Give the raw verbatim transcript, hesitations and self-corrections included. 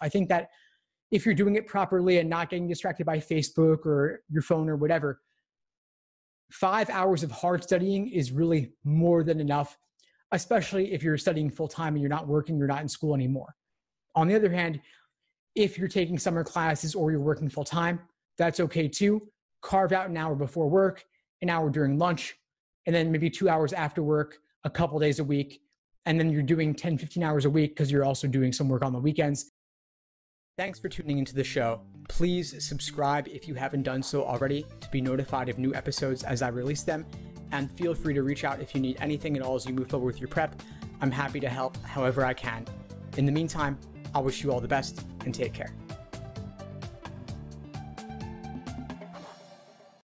I think that if you're doing it properly and not getting distracted by Facebook or your phone or whatever, five hours of hard studying is really more than enough, especially if you're studying full-time and you're not working, you're not in school anymore. On the other hand, if you're taking summer classes or you're working full-time, that's okay too. Carve out an hour before work, an hour during lunch, and then maybe two hours after work, a couple days a week, and then you're doing ten, fifteen hours a week because you're also doing some work on the weekends. Thanks for tuning into the show. Please subscribe if you haven't done so already to be notified of new episodes as I release them, and feel free to reach out if you need anything at all as you move forward with your prep. I'm happy to help however I can. In the meantime, I wish you all the best and take care.